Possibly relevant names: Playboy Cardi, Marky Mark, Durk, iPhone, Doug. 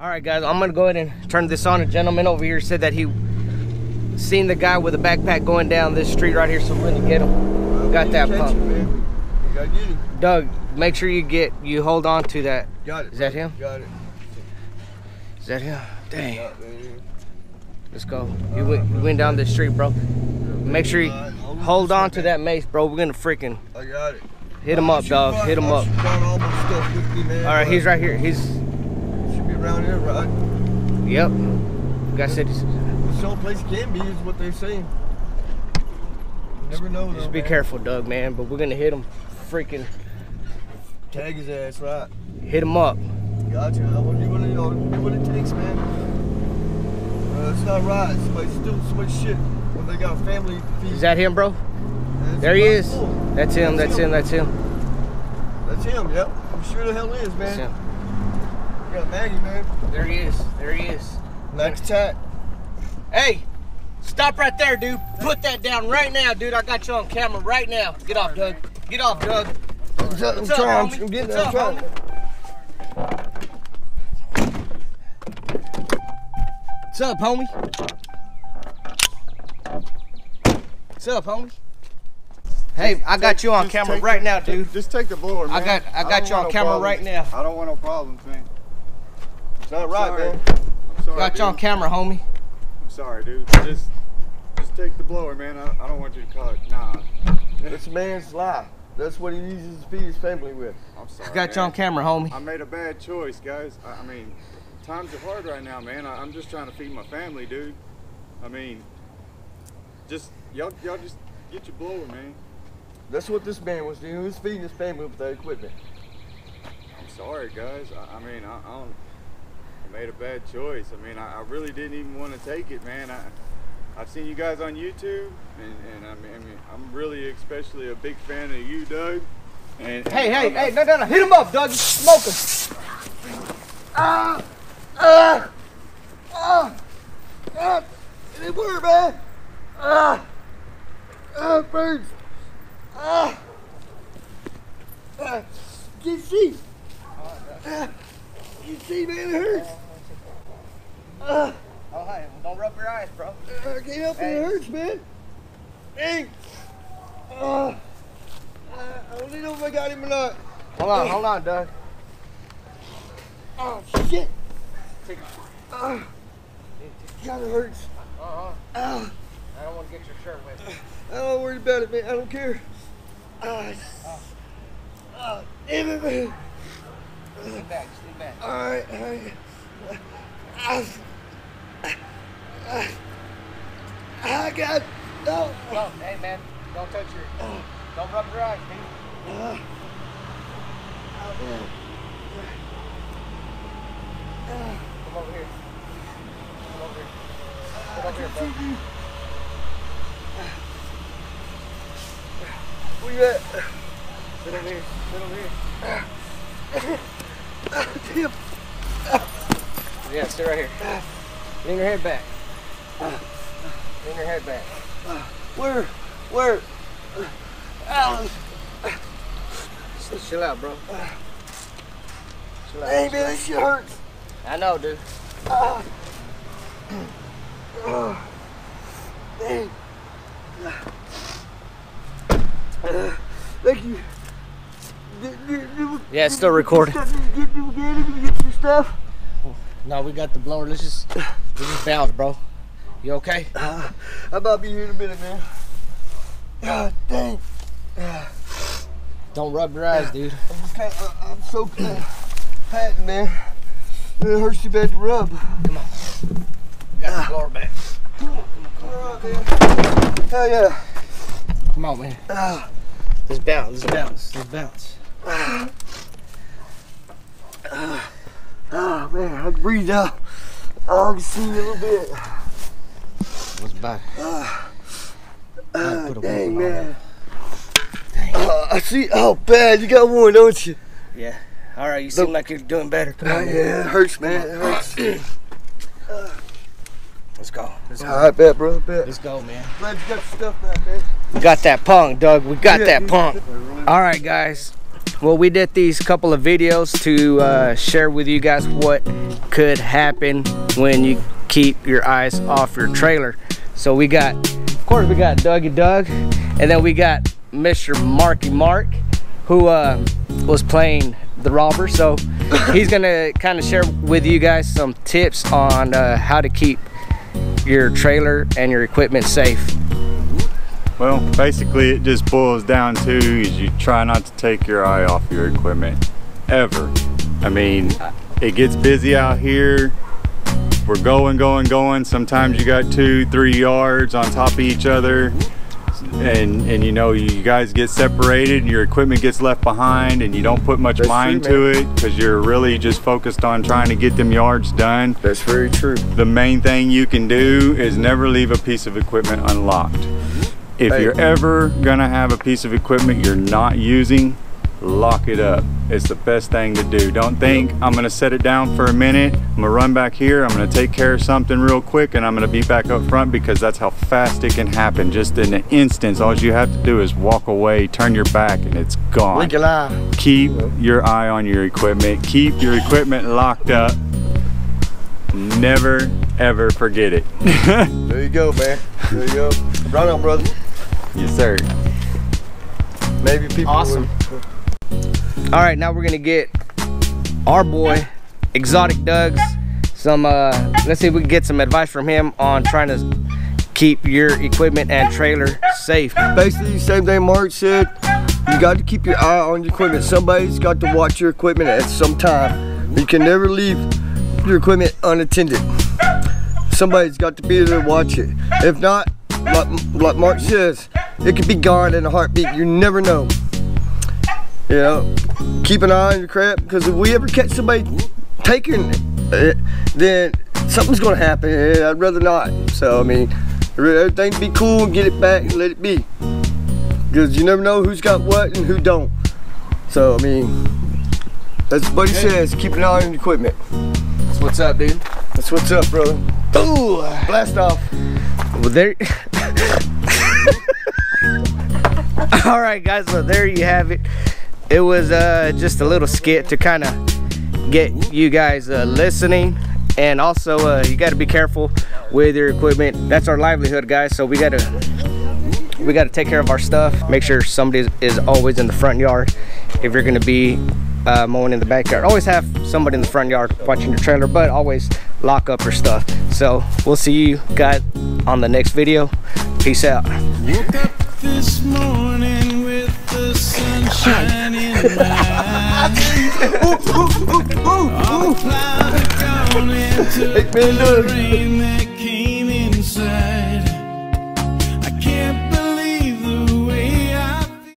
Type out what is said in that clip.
All right, guys, I'm gonna go ahead and turn this on. A gentleman over here said that he seen the guy with a backpack going down this street right here, so we're gonna get him. Well, got that pump. You gotta get him. Doug, make sure you hold on to that. Got it. Is that him? Got it. Is that him? Dang. Got it. Let's go. You went down this street, bro. Make sure you hold on to that mace, bro. We're gonna freaking. I got it. Hit him up, dog. Hit him up. All right, he's right here. He's should be around here, right? Yep. Guy said he's. This whole place can be is what they're saying. Never know. Just be careful, Doug, man. But we're gonna hit him. Freaking. Tag his ass, right? Hit him up. Gotcha. I want you to do what it takes, man. It's not right. Somebody's doing so much shit when they got a family. Is that him, bro? There he is. That's him. That's him. That's him. That's him. Yep. I'm sure the hell is, man. That's him. You got Maggie, man. There he is. There he is. Next attack. Hey, stop right there, dude. Put that down right now, dude. I got you on camera right now. Get off, Doug. Get off, Doug. What's up? What's up, homie? I'm getting that. What's up, homie? What's up, homie? Hey, I got you on camera right now, dude. Just take the blower, man. I got you on camera right now. I don't want no problems, man. It's not right, man. I'm sorry, got you on camera, homie. I'm sorry, dude. Just take the blower, man. I don't want you to call it. Nah. It's a man's life. That's what he uses to feed his family with. I'm sorry. I got you on camera, homie. I made a bad choice, guys. I mean, times are hard right now, man. I'm just trying to feed my family, dude. I mean, just y'all just get your blower, man. That's what this man was doing. He was feeding his family with that equipment. I'm sorry, guys. I mean, I made a bad choice. I mean, I really didn't even want to take it, man. I've seen you guys on YouTube, and I mean, I'm really especially a big fan of you, Doug. And hey, no, hit him up, Doug. Smoke him. It didn't work, man. Birds. You see? You see, man, it hurts. Oh, hey, don't rub your eyes, bro. I can't help it hurts, man. Hey. I don't know if I got him or not. Hold on, Doug. Oh, shit. Take it. God, it hurts. I don't want to get your shirt wet. I don't worry about it, man. I don't care. Damn it, man. Stay back, stay back. All right. I got no. Oh, hey, man. Don't touch your. Don't rub your eyes, man. Come over here. Come over here, bro. Where you at? Sit over here. Damn. Yeah, sit right here. Lean your head back. Lean your head back. Where? Ow. Chill out, bro. Chill out. Hey, man, this shit hurts. I know, dude. Dang. Thank you. Yeah, it's still recording. Get your stuff. No, we got the blower. Let's just bounce, bro. You okay? I'm about to be here in a minute, man. God dang. Don't rub your eyes, dude. I'm so patting, man. It hurts too bad to rub. Come on. We got the blower back. Come on. Hell yeah. Come on, man. Let's bounce. Oh, man, I can breathe out. I can see a little bit. What's about it? Dang, man. Dang. I see. Oh, bad. You got one, don't you? Yeah. All right, you seem like you're doing better. Yeah, it hurts, man. It hurts. Let's go. All right, bet, bro. Let's go, man. Glad you got your stuff back, man. We got that punk, Doug. We got that punk. All right, guys. Well, we did these couple of videos to share with you guys what could happen when you keep your eyes off your trailer. So we got, of course, we got Dougie Doug, and then we got Mr. Marky Mark, who was playing the robber. So he's gonna kind of share with you guys some tips on how to keep your trailer and your equipment safe. Well, basically it just boils down to is you try not to take your eye off your equipment ever. I mean, it gets busy out here. We're going. Sometimes you got 2-3 yards on top of each other, and you know, you guys get separated, your equipment gets left behind, and you don't put much mind to it because you're really just focused on trying to get them yards done. That's very true. The main thing you can do is never leave a piece of equipment unlocked. If you're ever gonna have a piece of equipment you're not using, lock it up. It's the best thing to do. Don't think, I'm gonna set it down for a minute, I'm gonna run back here, I'm gonna take care of something real quick, and I'm gonna be back up front, because that's how fast it can happen. Just in an instant, all you have to do is walk away, turn your back, and it's gone. Keep your eye on your equipment. Keep your equipment locked up. Never, ever forget it. There you go, man. There you go. Right on, brother. Yes, sir. Maybe people awesome. Would. All right, now we're gonna get our boy Exotic Doug's some let's see if we can get some advice from him on trying to keep your equipment and trailer safe. Basically, same thing Mark said, you got to keep your eye on your equipment. Somebody's got to watch your equipment at some time. You can never leave your equipment unattended. Somebody's got to be there to watch it. If not, like Mark says, it could be gone in a heartbeat. You never know. You know, keep an eye on your crap, because if we ever catch somebody taking it, then something's gonna happen, and I'd rather not. So I mean, everything be cool and get it back and let it be, because you never know who's got what and who don't. So I mean, that's what Buddy says, keep an eye on your equipment. That's what's up, dude. That's what's up, brother. Ooh, blast off. Well, there. All right, guys. Well, there you have it. It was just a little skit to kind of get you guys listening, and also you got to be careful with your equipment. That's our livelihood, guys, so we got to take care of our stuff. Make sure somebody is always in the front yard if you're going to be mowing in the backyard. Always have somebody in the front yard watching your trailer, but always lock up your stuff. So we'll see you guys on the next video. Peace out. Woke up this morning with the sunshine in my eyes. All clouded down into the rain.